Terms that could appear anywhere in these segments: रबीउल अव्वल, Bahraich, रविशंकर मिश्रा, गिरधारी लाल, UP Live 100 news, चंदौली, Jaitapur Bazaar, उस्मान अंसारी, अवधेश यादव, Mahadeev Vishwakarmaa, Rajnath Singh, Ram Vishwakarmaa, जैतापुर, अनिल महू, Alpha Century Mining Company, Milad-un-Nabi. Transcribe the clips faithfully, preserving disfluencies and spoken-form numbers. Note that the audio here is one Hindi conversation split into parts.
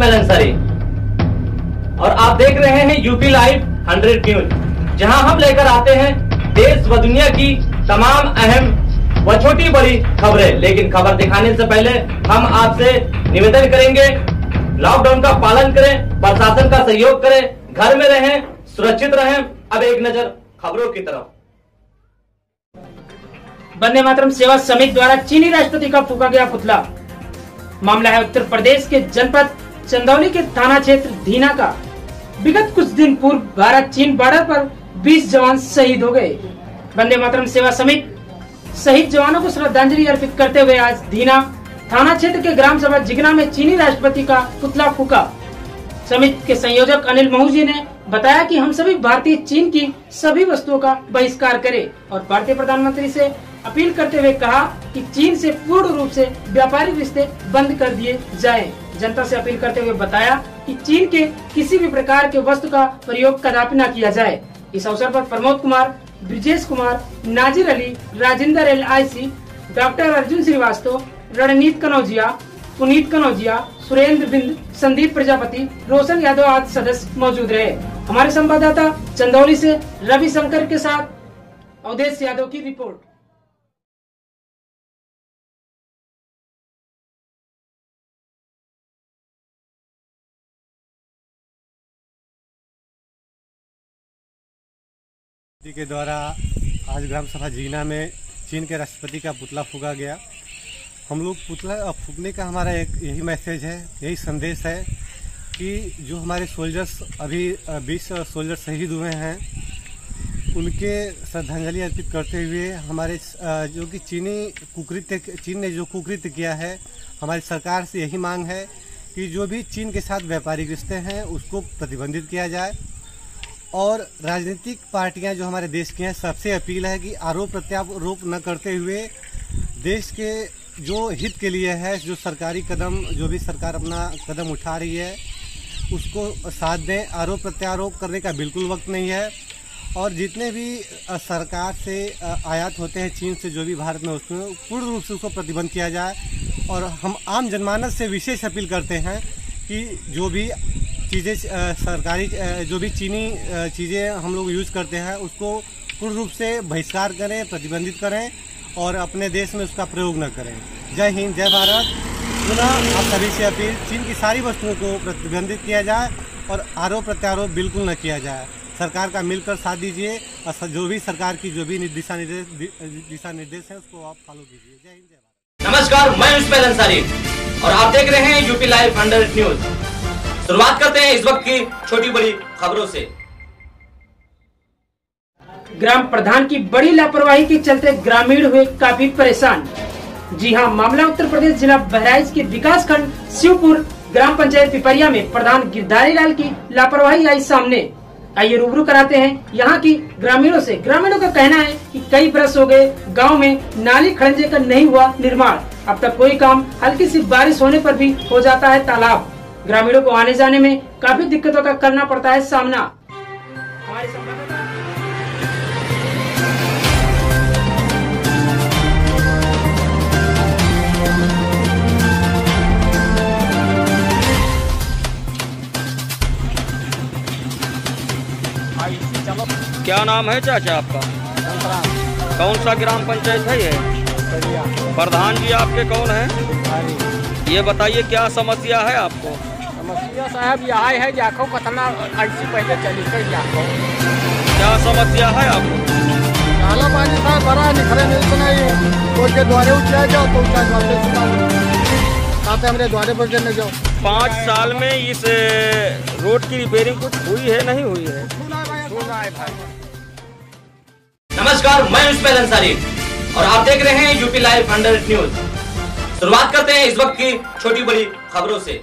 बिजनेसमैन अंसारी और आप देख रहे हैं यूपी लाइव हंड्रेड न्यूज, जहां हम लेकर आते हैं देश व दुनिया की तमाम अहम व छोटी बड़ी खबरें। लेकिन खबर दिखाने से पहले हम आपसे निवेदन करेंगे, लॉकडाउन का पालन करें, प्रशासन का सहयोग करें, घर में रहें, सुरक्षित रहें। अब एक नजर खबरों की तरफ। बंदे मातरम सेवा समिति द्वारा चीनी राष्ट्रपति का फूका गया पुतला। मामला है उत्तर प्रदेश के जनपद चंदौली के थाना क्षेत्र धीना का। विगत कुछ दिन पूर्व भारत चीन बॉर्डर पर बीस जवान शहीद हो गए। बंदे मातरम सेवा समिति शहीद जवानों को श्रद्धांजलि अर्पित करते हुए आज धीना थाना क्षेत्र के ग्राम सभा जिगना में चीनी राष्ट्रपति का पुतला फूका। समिति के संयोजक अनिल महू जी ने बताया कि हम सभी भारतीय चीन की सभी वस्तुओं का बहिष्कार करें और भारतीय प्रधानमंत्री से अपील करते हुए कहा कि चीन से पूर्ण रूप से व्यापारिक रिश्ते बंद कर दिए जाएं। जनता से अपील करते हुए बताया कि चीन के किसी भी प्रकार के वस्तु का प्रयोग कदापि न किया जाए। इस अवसर पर Pramod Kumar, Brijesh Kumar, Nazir Ali, Rajendra L I C, doctor Arjun Srivastava, Ranneet Kanaujia, Puneet Kanaujia, Surendra Bind, Sandeep Prajapati, Roshan Yadav आदि सदस्य मौजूद रहे। हमारे संवाददाता चंदौली से रवि शंकर के साथ अवधेश यादव की रिपोर्ट। के द्वारा आज ग्राम सभा जीना में चीन के राष्ट्रपति का पुतला फूका गया। हम लोग पुतला फूकने का हमारा एक यही मैसेज है, यही संदेश है कि जो हमारे सोल्जर्स अभी बीस सोल्जर्स शहीद हुए हैं, उनके श्रद्धांजलि अर्पित करते हुए हमारे जो कि चीनी कुकृत्य चीन ने जो कुकृत्य किया है, हमारी सरकार से यही मांग है कि जो भी चीन के साथ व्यापारिक रिश्ते हैं उसको प्रतिबंधित किया जाए। और राजनीतिक पार्टियां जो हमारे देश की हैं, सबसे अपील है कि आरोप प्रत्यारोप न करते हुए देश के जो हित के लिए है, जो सरकारी कदम, जो भी सरकार अपना कदम उठा रही है उसको साथ दें। आरोप प्रत्यारोप करने का बिल्कुल वक्त नहीं है। और जितने भी सरकार से आयात होते हैं चीन से जो भी भारत में, उसमें पूर्ण रूप से उसको प्रतिबंध किया जाए। और हम आम जनमानस से विशेष अपील करते हैं कि जो भी चीज़ें सरकारी जो भी चीनी चीज़ें हम लोग यूज़ करते हैं उसको पूर्ण रूप से बहिष्कार करें, प्रतिबंधित करें और अपने देश में उसका प्रयोग न करें। जय हिंद, जय भारत। पुनः आप सभी से अपील, चीन की सारी वस्तुओं को प्रतिबंधित किया जाए और आरोप प्रत्यारोप बिल्कुल न किया जाए। सरकार का मिलकर साथ दीजिए और जो भी सरकार की जो भी दिशा निर्देश दिशा निर्देश है उसको आप फॉलो कीजिए। जय हिंद, जय भारत। नमस्कार, मैं उस्मान अंसारी और आप देख रहे हैं यूपी लाइव हंड्रेड न्यूज। शुरुआत करते हैं इस वक्त की छोटी बड़ी खबरों से। ग्राम प्रधान की बड़ी लापरवाही के चलते ग्रामीण हुए काफी परेशान। जी हां, मामला उत्तर प्रदेश जिला बहराइच के विकास खंड शिवपुर ग्राम पंचायत पिपरिया में प्रधान गिरधारी लाल की लापरवाही आई सामने। आइए रूबरू कराते हैं यहाँ की ग्रामीणों से। ग्रामीणों का कहना है कि कई बरस हो गए गाँव में नाली खड़ंजे का नहीं हुआ निर्माण। अब तक कोई काम हल्की सी बारिश होने पर भी हो जाता है तालाब। ग्रामीणों को आने जाने में काफी दिक्कतों का करना पड़ता है सामना। हमारे क्या नाम है चाचा आपका? कौन सा ग्राम पंचायत है ये? प्रधान जी आपके कौन है ये बताइए, क्या समस्या है आपको? साहब यहाँ है जाखो पतना ऐसी पहले चली कर जाखो। क्या समस्या है आपको? काला पानी साहब बड़ा निखरे नहीं सुनाई कोर्ट के द्वारे उठा जाओ तो उसका जवाब नहीं सुनाओ। साथ हमारे द्वारे पर चलने जाओ। पाँच साल में इस रोड की रिपेयरिंग कुछ हुई है नहीं हुई है? नमस्कार, मैं उस्मान अंसारी और आप देख रहे हैं यूपी लाइव हंड्रेड न्यूज। शुरुआत करते हैं इस वक्त की छोटी बड़ी खबरों से।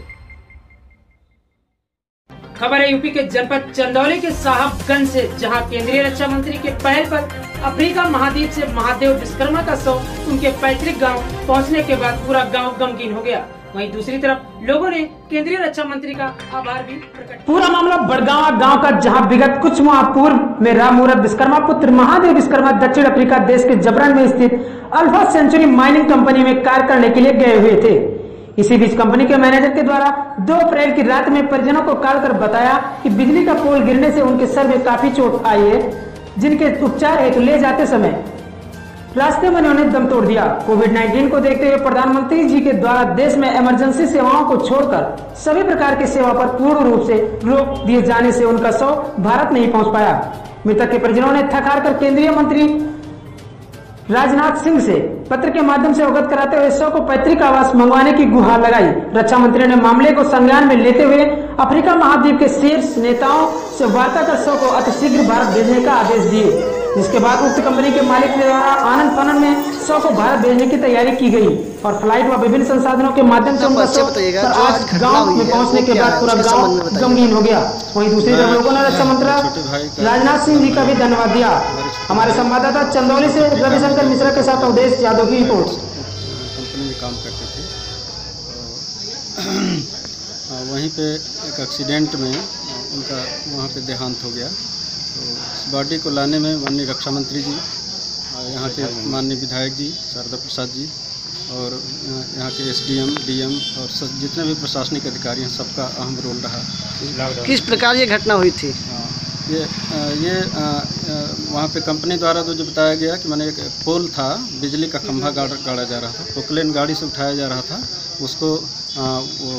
खबर है यूपी के जनपद चंदौली के साहबगंज से, जहां केंद्रीय रक्षा मंत्री के पहल पर अफ्रीका महाद्वीप से महादेव विश्वकर्मा का शव उनके पैतृक गांव पहुंचने के बाद पूरा गांव गमगीन हो गया। वहीं दूसरी तरफ लोगों ने केंद्रीय रक्षा मंत्री का आभार भी प्रकट किया। पूरा मामला बड़गावा गांव का, जहां विगत कुछ माह पूर्व में राम विश्वकर्मा पुत्र महादेव विश्वकर्मा दक्षिण अफ्रीका देश के जबरन में स्थित अल्फा सेंचुरी माइनिंग कंपनी में कार्य करने के लिए गए हुए थे। इसी बीच कंपनी के मैनेजर के द्वारा दो अप्रैल की रात में परिजनों को कॉल कर बताया कि बिजली का पोल गिरने से उनके सर में काफी चोट आई है, जिनके उपचार हेतु ले जाते समय रास्ते में उन्होंने दम तोड़ दिया। कोविड उन्नीस को देखते हुए प्रधानमंत्री जी के द्वारा देश में इमरजेंसी सेवाओं को छोड़कर सभी प्रकार की सेवा पर पूर्ण रूप से रोक दिए जाने से उनका शव भारत नहीं पहुंच पाया। मृतक के परिजनों ने थक हार कर केंद्रीय मंत्री राजनाथ सिंह से पत्र के माध्यम से अवगत कराते हुए शव को पैतृक आवास मंगवाने की गुहार लगाई। रक्षा मंत्री ने मामले को संज्ञान में लेते हुए अफ्रीका महाद्वीप के शीर्ष नेताओं से वार्ता कर शव को अतिशीघ्र भारत भेजने का आदेश दिए, जिसके बाद उक्त कंपनी के मालिक के द्वारा आनंद फनन में शव को भारत भेजने की तैयारी की गई और फ्लाइट व विभिन्न संसाधनों के माध्यम से उनका शव आज गाँव में पहुँचने के बाद पूरा गाँव गमगीन हो गया। वही दूसरी तरफ लोगों ने रक्षा मंत्री राजनाथ सिंह जी का भी धन्यवाद दिया। हमारे संवाददाता चंदौली से रविशंकर मिश्रा के साथ अवधेश यादव की रिपोर्ट। कंपनी में काम करते थे तो वहीं पे एक एक्सीडेंट में उनका वहाँ पे देहांत हो गया। तो इस बॉडी को लाने में माननीय रक्षा मंत्री जी, यहाँ के माननीय विधायक जी शारदा प्रसाद जी और यहाँ के एसडीएम, डीएम और सब जितने भी प्रशासनिक अधिकारी हैं सबका अहम रोल रहा। किस प्रकार ये घटना हुई थी? ये ये वहाँ पे कंपनी द्वारा तो जो बताया गया कि मैंने एक पोल था, बिजली का खंभा गाड़ा जा रहा था, पोकलेन गाड़ी से उठाया जा रहा था, उसको आ, वो,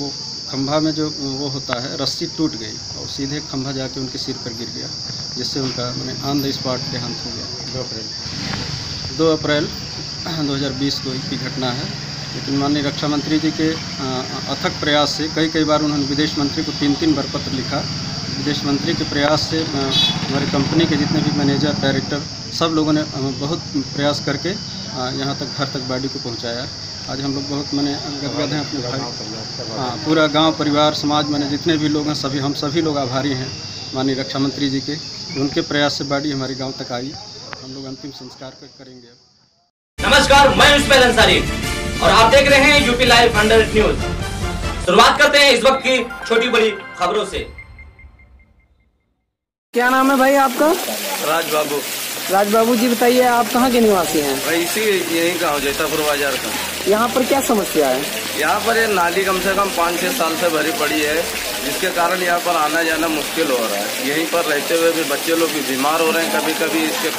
वो खंभा में जो वो होता है रस्सी टूट गई और सीधे खंभा जाके उनके सिर पर गिर गया, जिससे उनका मैंने ऑन द स्पॉट देहांत हो गया। दो अप्रैल दो अप्रैल दो हज़ार बीस को की घटना है। लेकिन माननीय रक्षा मंत्री जी के अथक प्रयास से कई कई बार उन्होंने विदेश मंत्री को तीन तीन बार पत्र लिखा। विदेश मंत्री के प्रयास से हमारी कंपनी के जितने भी मैनेजर, डायरेक्टर सब लोगों ने बहुत प्रयास करके यहाँ तक घर तक बॉडी को पहुँचाया। आज हम लोग बहुत मैंने गदगद हैं अपने भाई, हाँ पूरा गांव, परिवार, समाज, मैंने जितने भी लोग हैं सभी हम सभी लोग आभारी हैं माननीय रक्षा मंत्री जी के। उनके प्रयास से बॉडी हमारे गाँव तक आई, हम लोग अंतिम संस्कार करेंगे। नमस्कार, मैं उस्मान अंसारी और आप देख रहे हैं यूपी लाइव हंड्रेड न्यूज। शुरुआत करते हैं इस वक्त की छोटी बड़ी खबरों से। क्या नाम है भाई आपका? राज बाबू। राज बाबू जी बताइए, आप कहाँ के निवासी हैं? मैं इसी यहीं का हूँ, जैतापुर बाजार का। यहाँ पर क्या समस्या है? यहाँ पर ये नाली कम से कम पाँच छः साल से भरी पड़ी है, जिसके कारण यहाँ पर आना जाना मुश्किल हो रहा है। यहीं पर रहते हुए भी बच्चे लोग भी बीमार हो रहे हैं, कभी कभी इसके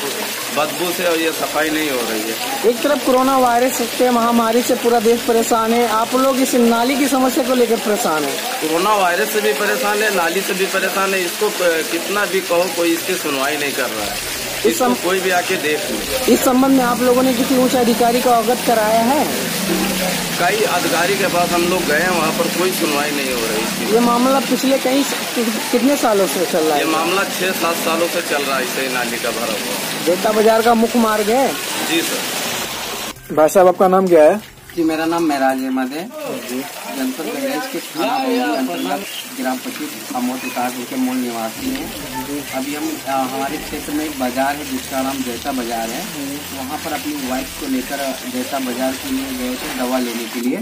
बदबू से, और ये सफाई नहीं हो रही है। एक तरफ कोरोना वायरस के महामारी से पूरा देश परेशान है, आप लोग इस नाली की समस्या को लेकर परेशान है। कोरोना वायरस से भी परेशान है, नाली से भी परेशान है, इसको कितना भी कहो कोई इसकी सुनवाई नहीं कर रहा है। इस सम... कोई भी आके देख ले। इस संबंध में आप लोगों ने किसी उच्च अधिकारी को अवगत कराया है? कई अधिकारी के पास हम लोग गए हैं, वहाँ पर कोई सुनवाई नहीं हो रही। ये मामला पिछले कई कितने सालों से चल रहा है? ये मामला छह सात सालों से चल रहा है, इसे नाली का भरा हुआ। जैता बाजार का मुख्य मार्ग है। जी सर। भाई साहब आपका नाम क्या है? जी मेरा नाम महराज अहमद है, जनपद बहराइच के थाना ग्राम पंचायत अमोद विकास के मूल निवासी हैं। अभी हम आ, हमारे क्षेत्र में एक बाजार है जिसका नाम जैता बाजार है। वहाँ पर अपनी वाइफ को लेकर जैता बाजार के लिए गए थे दवा लेने के लिए।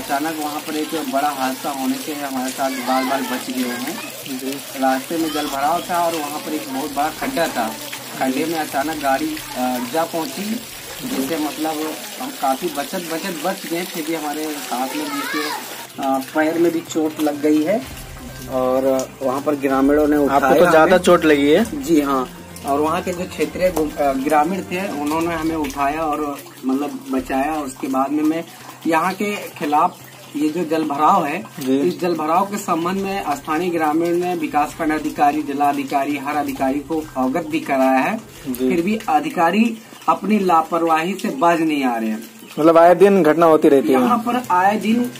अचानक वहाँ पर एक बड़ा हादसा होने से हमारे साथ बाल बाल बच गए हैं। रास्ते में जल भराव था और वहाँ पर एक बहुत बड़ा खड्डा था। खड्डे में अचानक गाड़ी जा पहुँची, जिससे मतलब हम काफ़ी बचत बचत बच गए, फिर भी हमारे हाथ में नीचे पैर में भी चोट लग गई है और वहाँ पर ग्रामीणों ने उठाया। आपको तो ज़्यादा चोट लगी है? जी हाँ, और वहाँ के जो क्षेत्रीय ग्रामीण थे उन्होंने हमें उठाया और मतलब बचाया। उसके बाद में मैं यहाँ के खिलाफ ये जो जलभराव है, इस जलभराव के संबंध में स्थानीय ग्रामीण ने विकास खंड अधिकारी, जिलाधिकारी, हर अधिकारी को अवगत भी कराया है, फिर भी अधिकारी अपनी लापरवाही से बाज नहीं आ रहे हैं। मतलब आए दिन घटना होती रहती है? यहाँ पर आए दिन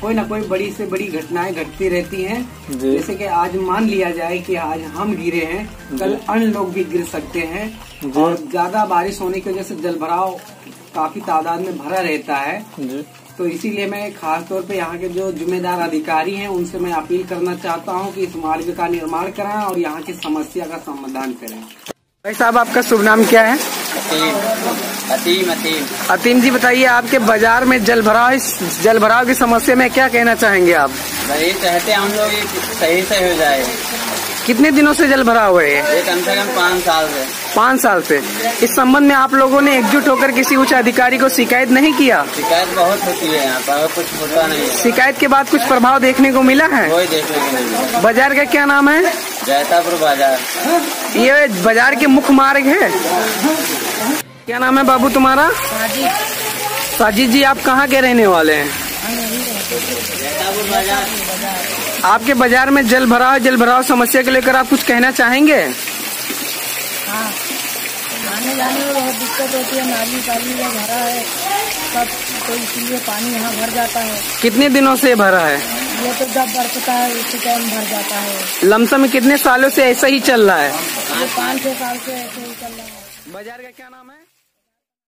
कोई ना कोई बड़ी से बड़ी घटनाएं घटती रहती हैं। जैसे कि आज मान लिया जाए कि आज हम गिरे हैं, कल अन्य लोग भी गिर सकते हैं। और ज्यादा बारिश होने की वजह से जलभराव काफी तादाद में भरा रहता है, तो इसीलिए मैं खास तौर पे यहाँ के जो जिम्मेदार अधिकारी हैं उनसे मैं अपील करना चाहता हूँ कि इस मार्ग का निर्माण कराएं और यहाँ की समस्या का समाधान करें। भाई साहब आपका शुभ नाम क्या है? अतीम। अतीम अतीम जी बताइए, आपके बाजार में जलभराव, इस जलभराव की समस्या में क्या कहना चाहेंगे आप? भाई चाहते हम लोग सही से हो जाए। कितने दिनों से जल भरा हुआ है? कम से कम पाँच साल से। पाँच साल से। इस संबंध में आप लोगों ने एकजुट होकर किसी उच्च अधिकारी को शिकायत नहीं किया? शिकायत बहुत होती है यहाँ पर, कुछ होता नहीं। शिकायत के बाद कुछ प्रभाव देखने को मिला है? कोई देखने को नहीं मिला। बाजार का क्या नाम है? जैतापुर बाजार। ये बाजार के मुख्य मार्ग है। क्या नाम है बाबू तुम्हारा? साजिद जी। आप कहाँ के रहने वाले हैं? आपके बाजार में जल भराव जल भराव समस्या को लेकर आप कुछ कहना चाहेंगे? हाँ, आने जाने में बहुत दिक्कत होती है, नाली पानी में भरा है सब, तो इसलिए पानी यहाँ भर जाता है। कितने दिनों से भरा है? ये तो जब बरसता है उसी टाइम भर जाता है। लमसम कितने सालों से ऐसा ही चल रहा है? पाँच छह साल से ऐसे ही चल रहा है। बाजार का क्या नाम है?